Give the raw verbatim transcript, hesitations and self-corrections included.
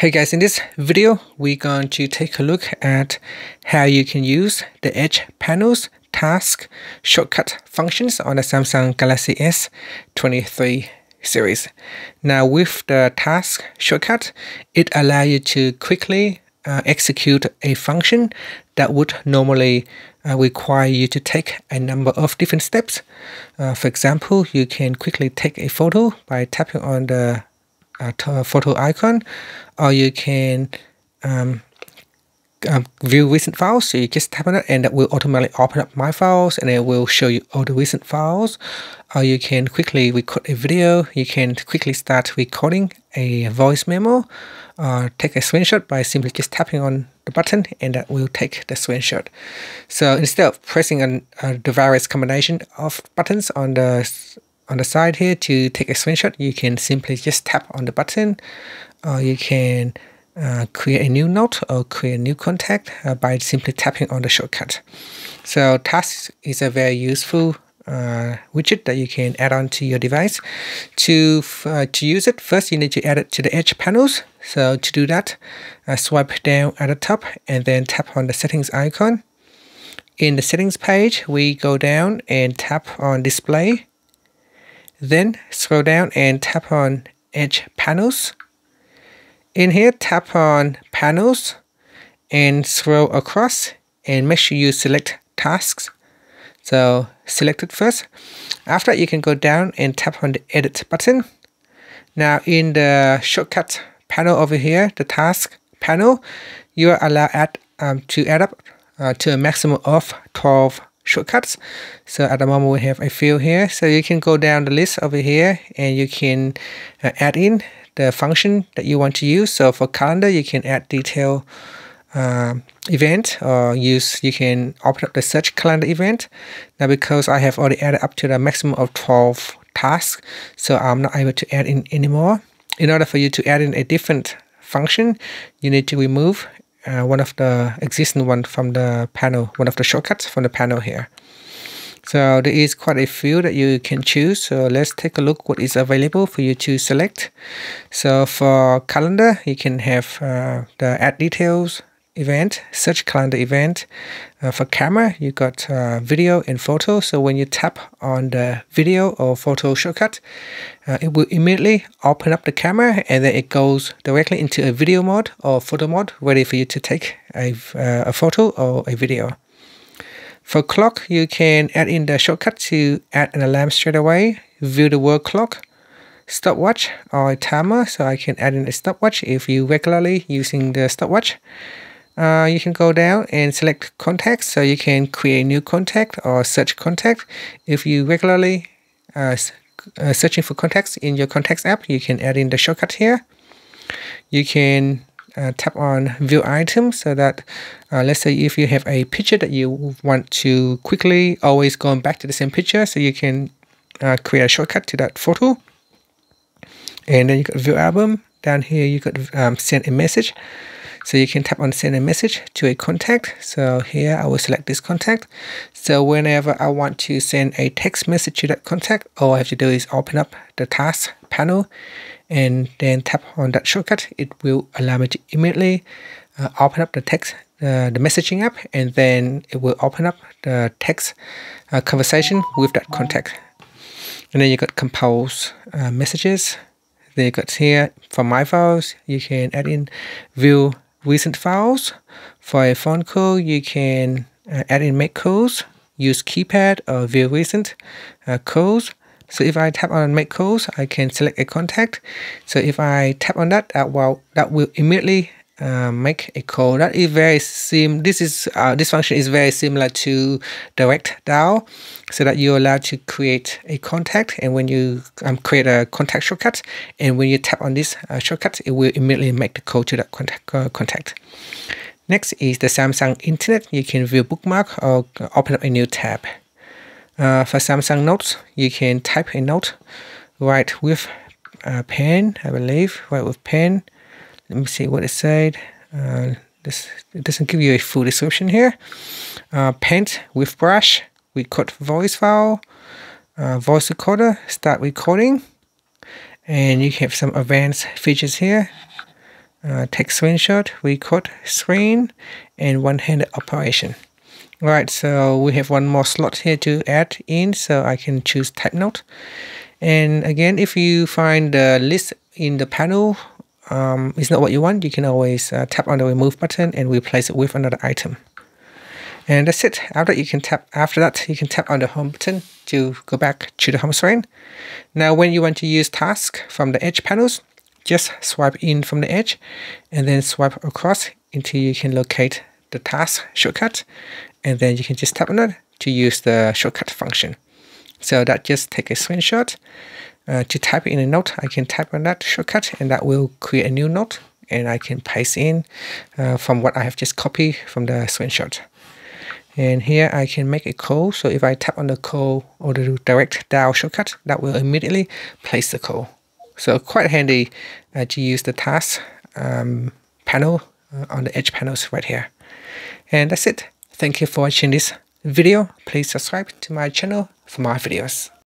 Hey guys, in this video, we're going to take a look at how you can use the Edge Panel's task shortcut functions on the Samsung Galaxy S twenty-three series. Now with the task shortcut, it allows you to quickly uh, execute a function that would normally uh, require you to take a number of different steps. Uh, for example, you can quickly take a photo by tapping on the A photo icon, or you can um, um, view recent files. So you just tap on it and that will automatically open up my files and it will show you all the recent files. Or you can quickly record a video. You can quickly start recording a voice memo, or take a screenshot by simply just tapping on the button and that will take the screenshot. So instead of pressing on uh, the various combination of buttons on the on the side here to take a screenshot, you can simply just tap on the button, or you can uh, create a new note or create a new contact uh, by simply tapping on the shortcut. So tasks is a very useful uh, widget that you can add on to your device. To, uh, to use it, first you need to add it to the Edge panels. So to do that, uh, swipe down at the top and then tap on the settings icon. In the settings page, we go down and tap on display. Then scroll down and tap on Edge Panels. In here, tap on Panels and scroll across and make sure you select Tasks. So select it first. After that, you can go down and tap on the Edit button. Now in the shortcut panel over here, the Task panel, you are allowed add, um, to add up uh, to a maximum of twelve shortcuts. So at the moment we have a few here, so you can go down the list over here and you can uh, add in the function that you want to use. So for calendar, you can add detail um, event, or use you can open up the search calendar event. Now because I have already added up to the maximum of twelve tasks, so I'm not able to add in anymore. In order for you to add in a different function, you need to remove Uh, one of the existing one from the panel, one of the shortcuts from the panel here. So there is quite a few that you can choose. So let's take a look what is available for you to select. So for calendar, you can have uh, the add details event, search calendar event. Uh, for camera, you got uh, video and photo. So when you tap on the video or photo shortcut, uh, it will immediately open up the camera and then it goes directly into a video mode or photo mode, ready for you to take a, uh, a photo or a video. For clock, you can add in the shortcut to add an alarm straight away, view the word clock, stopwatch or a timer. So I can add in a stopwatch if you regularly using the stopwatch. Uh, you can go down and select contacts, so you can create a new contact or search contact. If you regularly uh, uh, searching for contacts in your contacts app, you can add in the shortcut here. You can uh, tap on view item, so that uh, let's say if you have a picture that you want to quickly always go back to the same picture, so you can uh, create a shortcut to that photo. And then you got view album. Down here you could um, send a message. So you can tap on send a message to a contact. So here I will select this contact. So whenever I want to send a text message to that contact, all I have to do is open up the task panel and then tap on that shortcut. It will allow me to immediately uh, open up the text, uh, the messaging app, and then it will open up the text uh, conversation with that contact. And then you got compose uh, messages. Then you got here for my files, you can add in view recent files. For a phone call, you can uh, add in make calls, use keypad or view recent uh, calls. So if I tap on make calls, I can select a contact. So if I tap on that, uh, well, that will immediately uh, make a call. That is very sim. This is uh, this function is very similar to direct dial, so that you're allowed to create a contact. And when you um, create a contact shortcut, and when you tap on this uh, shortcut, it will immediately make the call to that contact. Uh, contact. Next is the Samsung Internet. You can view bookmark or open up a new tab. Uh, for Samsung Notes, you can type a note, write with a pen, I believe, write with pen. Let me see what it said. Uh, this it doesn't give you a full description here. Uh, paint with brush. Record voice file, uh, voice recorder, start recording, and you have some advanced features here. uh, take screenshot, record screen, and one-handed operation. Alright, so we have one more slot here to add in, so I can choose type note. And again, if you find the list in the panel um, is not what you want, you can always uh, tap on the remove button and replace it with another item. And that's it. After you can tap after that you can tap on the home button to go back to the home screen. Now when you want to use task from the edge panels, just swipe in from the edge and then swipe across until you can locate the task shortcut, and then you can just tap on it to use the shortcut function. So that just take a screenshot. Uh, to type in a note, I can type on that shortcut and that will create a new note, and I can paste in uh, from what I have just copied from the screenshot. And here I can make a call, so if I tap on the call or the direct dial shortcut, that will immediately place the call. So quite handy uh, to use the task um, panel uh, on the edge panels right here. And that's it. Thank you for watching this video. Please subscribe to my channel for more videos.